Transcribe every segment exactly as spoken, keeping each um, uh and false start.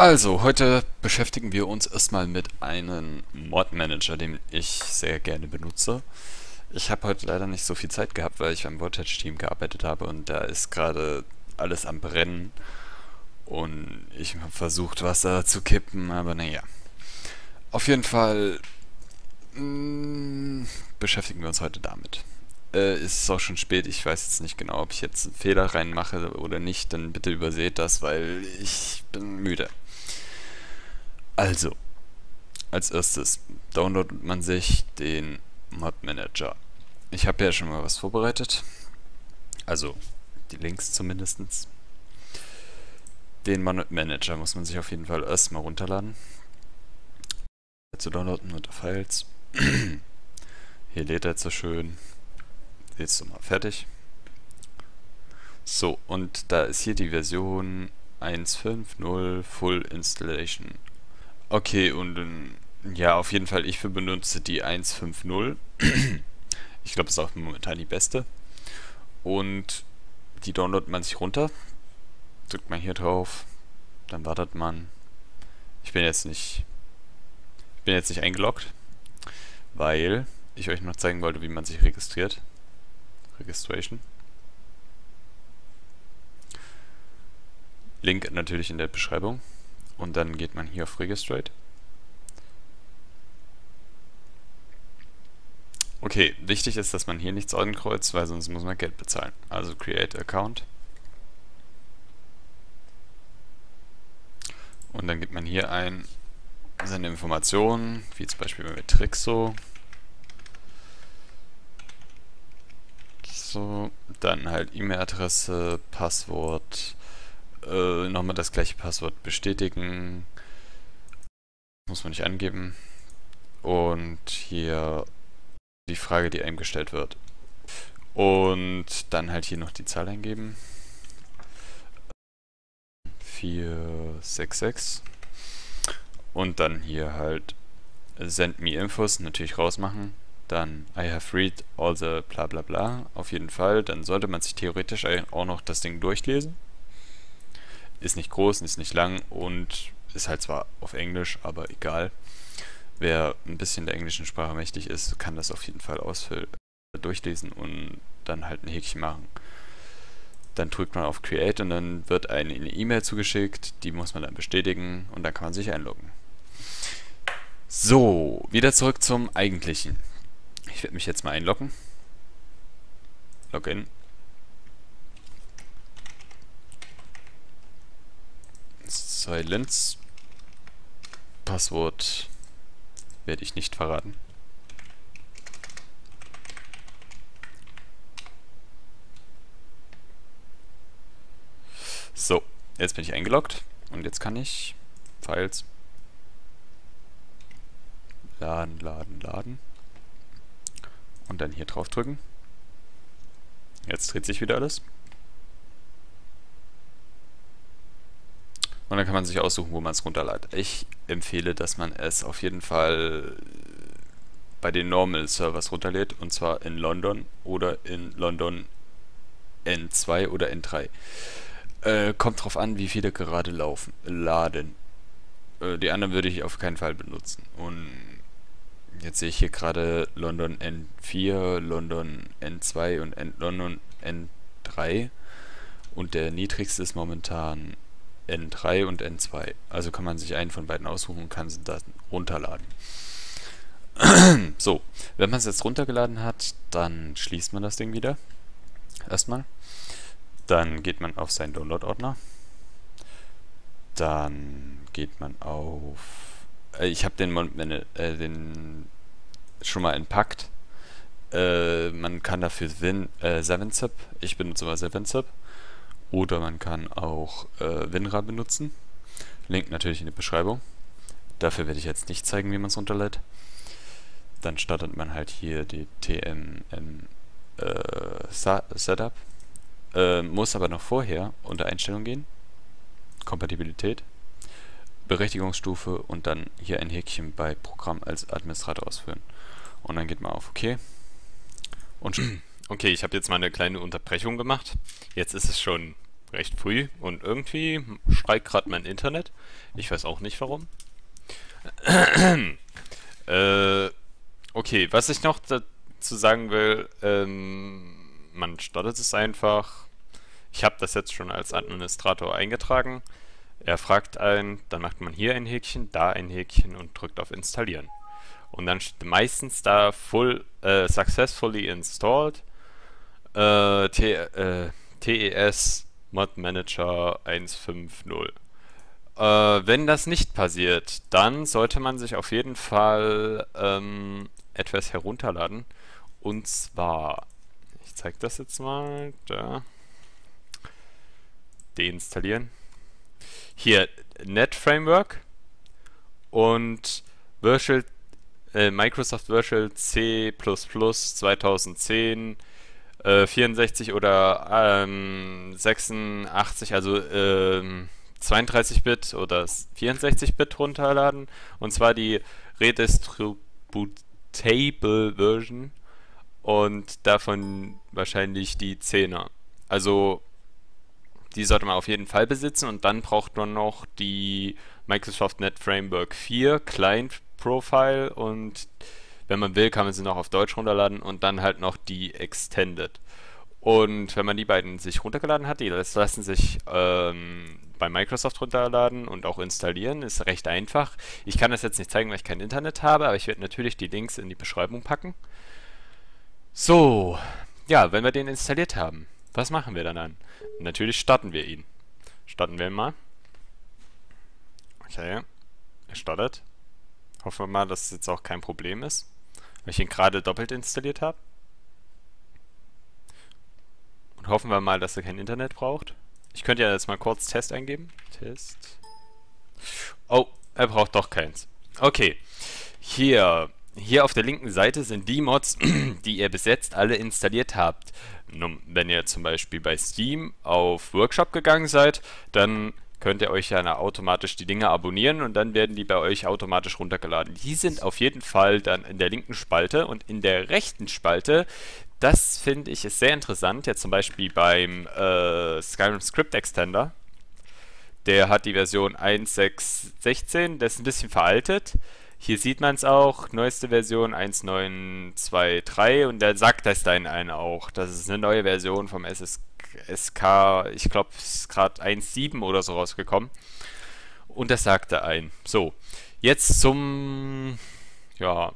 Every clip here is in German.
Also, heute beschäftigen wir uns erstmal mit einem Mod Manager, den ich sehr gerne benutze. Ich habe heute leider nicht so viel Zeit gehabt, weil ich am Vortage-Team gearbeitet habe und da ist gerade alles am Brennen. Und ich habe versucht, Wasser zu kippen, aber naja. Auf jeden Fall mh, beschäftigen wir uns heute damit. Äh, ist es auch schon spät, ich weiß jetzt nicht genau, ob ich jetzt einen Fehler reinmache oder nicht, dann bitte überseht das, weil ich bin müde. Also, als erstes downloadet man sich den Mod Manager. Ich habe ja schon mal was vorbereitet, also die Links zumindest. Den Mod Manager muss man sich auf jeden Fall erstmal runterladen. Zu downloaden unter Files. Hier lädt er jetzt so schön. Jetzt so mal fertig. So, und da ist hier die Version eins Punkt fünf Punkt null Full Installation. Okay, und ja, auf jeden Fall, ich benutze die eins Punkt fünf Punkt null. Ich glaube, das ist auch momentan die beste. Und die downloadet man sich runter. Drückt man hier drauf. Dann wartet man. Ich bin jetzt nicht, ich bin jetzt nicht eingeloggt, weil ich euch noch zeigen wollte, wie man sich registriert. Registration. Link natürlich in der Beschreibung. Und dann geht man hier auf Registrate. Okay, wichtig ist, dass man hier nichts ankreuzt, weil sonst muss man Geld bezahlen. Also Create Account. Und dann gibt man hier ein seine Informationen, wie zum Beispiel mit Trixo. So, dann halt E-Mail-Adresse, Passwort. Äh, nochmal das gleiche Passwort bestätigen, muss man nicht angeben, und hier die Frage, die einem gestellt wird, und dann halt hier noch die Zahl eingeben, vier sechs sechs, und dann hier halt Send me Infos, natürlich rausmachen, dann I have read all the bla bla bla, auf jeden Fall, dann sollte man sich theoretisch auch noch das Ding durchlesen. Ist nicht groß, ist nicht lang und ist halt zwar auf Englisch, aber egal. Wer ein bisschen der englischen Sprache mächtig ist, kann das auf jeden Fall ausfüllen, durchlesen und dann halt ein Häkchen machen. Dann drückt man auf Create und dann wird einem eine E-Mail zugeschickt, die muss man dann bestätigen und dann kann man sich einloggen. So, wieder zurück zum Eigentlichen. Ich werde mich jetzt mal einloggen. Login. Silence. Passwort werde ich nicht verraten. So, jetzt bin ich eingeloggt und jetzt kann ich Files laden, laden, laden und dann hier drauf drücken. Jetzt dreht sich wieder alles. Und dann kann man sich aussuchen, wo man es runterlädt. Ich empfehle, dass man es auf jeden Fall bei den Normal Servers runterlädt, und zwar in London oder in London N zwei oder N drei. Äh, kommt drauf an, wie viele gerade laufen, laden. Äh, die anderen würde ich auf keinen Fall benutzen. Und jetzt sehe ich hier gerade London N vier, London N zwei und N London N drei. Und der niedrigste ist momentan N drei und N zwei. Also kann man sich einen von beiden aussuchen und kann sie dann runterladen. So, wenn man es jetzt runtergeladen hat, dann schließt man das Ding wieder. Erstmal. Dann geht man auf seinen Download-Ordner. Dann geht man auf... Äh, ich habe den, äh, den schon mal entpackt. Äh, man kann dafür äh, seven Zip. Ich benutze mal seven Zip. Oder man kann auch äh, WinRAR benutzen. Link natürlich in der Beschreibung. Dafür werde ich jetzt nicht zeigen, wie man es runterlädt. Dann startet man halt hier die T M M äh, Setup. Äh, muss aber noch vorher unter Einstellungen gehen. Kompatibilität. Berechtigungsstufe und dann hier ein Häkchen bei Programm als Administrator ausführen. Und dann geht man auf OK. Und schon. Okay, ich habe jetzt mal eine kleine Unterbrechung gemacht. Jetzt ist es schon recht früh und irgendwie steigt gerade mein Internet. Ich weiß auch nicht warum. äh, okay, was ich noch dazu sagen will, ähm, man startet es einfach. Ich habe das jetzt schon als Administrator eingetragen. Er fragt einen, dann macht man hier ein Häkchen, da ein Häkchen und drückt auf Installieren. Und dann steht meistens da full äh, Successfully Installed äh, T, äh, T E S Mod Manager eins Punkt fünf Punkt null. Äh, wenn das nicht passiert, dann sollte man sich auf jeden Fall ähm, etwas herunterladen. Und zwar, ich zeige das jetzt mal, da. Deinstallieren. Hier Net Framework und Virtual, äh, Microsoft Virtual C plus plus zweitausendzehn äh, vierundsechzig oder ähm, sechsundachtzig, also ähm, zweiunddreißig Bit oder vierundsechzig Bit runterladen, und zwar die Redistributable Version und davon wahrscheinlich die zehner. Also die sollte man auf jeden Fall besitzen, und dann braucht man noch die Microsoft Net Framework vier Client Profile, und wenn man will, kann man sie noch auf Deutsch runterladen, und dann halt noch die Extended. Und wenn man die beiden sich runtergeladen hat, die lassen sich ähm, bei Microsoft runterladen und auch installieren, ist recht einfach. Ich kann das jetzt nicht zeigen, weil ich kein Internet habe, aber ich werde natürlich die Links in die Beschreibung packen. So, ja, wenn wir den installiert haben, was machen wir dann an? Natürlich starten wir ihn. Starten wir ihn mal. Okay, er startet. Hoffen wir mal, dass es jetzt auch kein Problem ist, weil ich ihn gerade doppelt installiert habe. Und hoffen wir mal, dass er kein Internet braucht. Ich könnte ja jetzt mal kurz Test eingeben. Test. Oh, er braucht doch keins. Okay, hier... Hier auf der linken Seite sind die Mods, die ihr bis jetzt alle installiert habt. Nun, wenn ihr zum Beispiel bei Steam auf Workshop gegangen seid, dann könnt ihr euch ja automatisch die Dinge abonnieren und dann werden die bei euch automatisch runtergeladen. Die sind auf jeden Fall dann in der linken Spalte, und in der rechten Spalte, das finde ich ist sehr interessant, jetzt zum Beispiel beim äh, Skyrim Script Extender, der hat die Version eins Punkt sechs Punkt sechzehn, der ist ein bisschen veraltet. Hier sieht man es auch, neueste Version eins Punkt neun Punkt zwei Punkt drei, und der sagt das dann einen auch. Das ist eine neue Version vom S S K, ich glaube, es ist gerade eins Punkt sieben oder so rausgekommen. Und das sagt er ein. So, jetzt zum ja,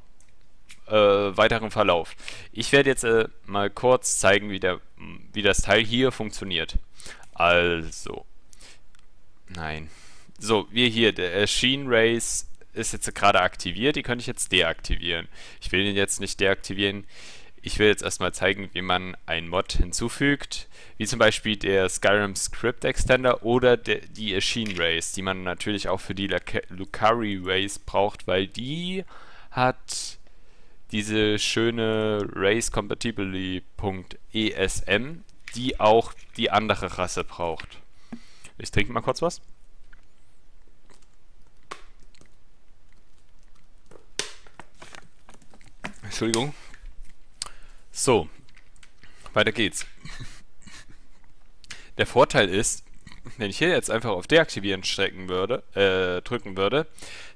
äh, weiteren Verlauf. Ich werde jetzt äh, mal kurz zeigen, wie, der, wie das Teil hier funktioniert. Also, nein. So, wir hier, der Ashin Race ist jetzt gerade aktiviert, die könnte ich jetzt deaktivieren. Ich will den jetzt nicht deaktivieren. Ich will jetzt erstmal zeigen, wie man einen Mod hinzufügt, wie zum Beispiel der Skyrim Script Extender oder de, die Sheen Race, die man natürlich auch für die Lucari Race braucht, weil die hat diese schöne Race Compatibility.esm, die auch die andere Rasse braucht. Ich trinke mal kurz was. Entschuldigung. So, weiter geht's. Der Vorteil ist, wenn ich hier jetzt einfach auf Deaktivieren strecken würde, äh, drücken würde,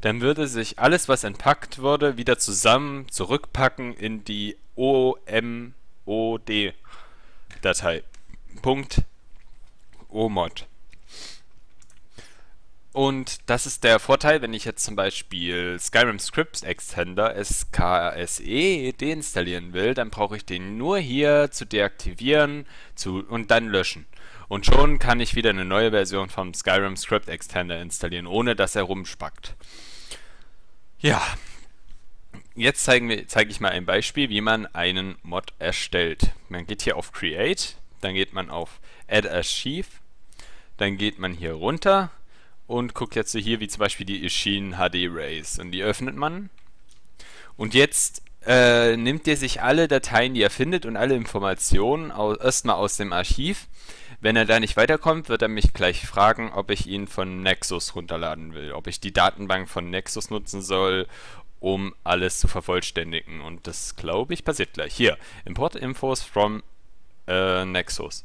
dann würde sich alles, was entpackt wurde, wieder zusammen zurückpacken in die O M O D-Datei. Punkt .omod. Und das ist der Vorteil, wenn ich jetzt zum Beispiel Skyrim Script Extender S K S E deinstallieren will, dann brauche ich den nur hier zu deaktivieren zu, und dann löschen. Und schon kann ich wieder eine neue Version vom Skyrim Script Extender installieren, ohne dass er rumspackt. Ja, jetzt zeigen wir, zeige ich mal ein Beispiel, wie man einen Mod erstellt. Man geht hier auf Create, dann geht man auf Add Archive, dann geht man hier runter und guckt jetzt hier, wie zum Beispiel die Sheen H D Race. Und die öffnet man. Und jetzt äh, nimmt er sich alle Dateien, die er findet, und alle Informationen erstmal aus dem Archiv. Wenn er da nicht weiterkommt, wird er mich gleich fragen, ob ich ihn von Nexus runterladen will. Ob ich die Datenbank von Nexus nutzen soll, um alles zu vervollständigen. Und das, glaube ich, passiert gleich. Hier, Import Infos from äh, Nexus.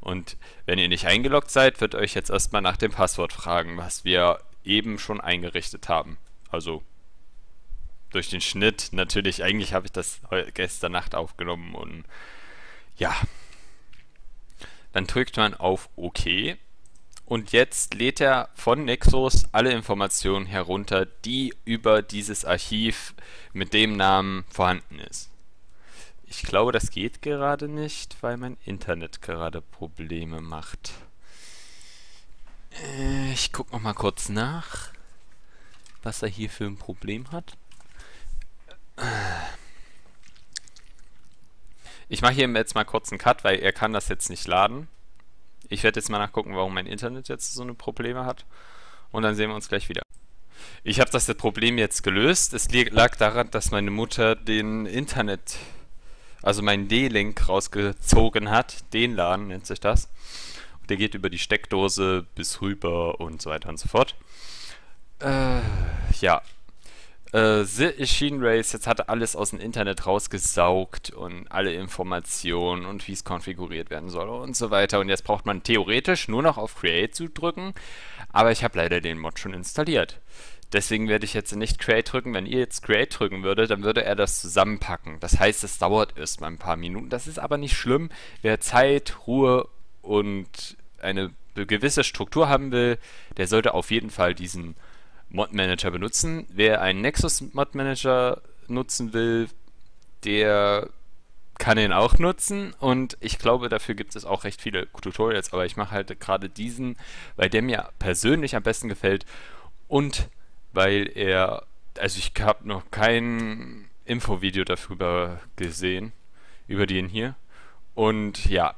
Und wenn ihr nicht eingeloggt seid, wird euch jetzt erstmal nach dem Passwort fragen, was wir eben schon eingerichtet haben. Also durch den Schnitt, natürlich, eigentlich habe ich das gestern Nacht aufgenommen und ja. Dann drückt man auf OK und jetzt lädt er von Nexus alle Informationen herunter, die über dieses Archiv mit dem Namen vorhanden ist. Ich glaube, das geht gerade nicht, weil mein Internet gerade Probleme macht. Ich gucke noch mal kurz nach, was er hier für ein Problem hat. Ich mache hier jetzt mal kurz einen Cut, weil er kann das jetzt nicht laden. Ich werde jetzt mal nachgucken, warum mein Internet jetzt so eine Probleme hat. Und dann sehen wir uns gleich wieder. Ich habe das Problem jetzt gelöst. Es lag daran, dass meine Mutter den Internet, also meinen D-Link rausgezogen hat. Den Laden nennt sich das. Und der geht über die Steckdose bis rüber und so weiter und so fort. Äh, ja. Äh, Sheen Race, jetzt hat er alles aus dem Internet rausgesaugt und alle Informationen und wie es konfiguriert werden soll und so weiter. Und jetzt braucht man theoretisch nur noch auf Create zu drücken, aber ich habe leider den Mod schon installiert. Deswegen werde ich jetzt nicht Create drücken. Wenn ihr jetzt Create drücken würdet, dann würde er das zusammenpacken. Das heißt, es dauert erst mal ein paar Minuten. Das ist aber nicht schlimm. Wer Zeit, Ruhe und eine gewisse Struktur haben will, der sollte auf jeden Fall diesen Mod Manager benutzen. Wer einen Nexus Mod Manager nutzen will, der kann den auch nutzen und ich glaube, dafür gibt es auch recht viele Tutorials, aber ich mache halt gerade diesen, weil der mir persönlich am besten gefällt und weil er, also ich habe noch kein Infovideo darüber gesehen, über den hier und ja,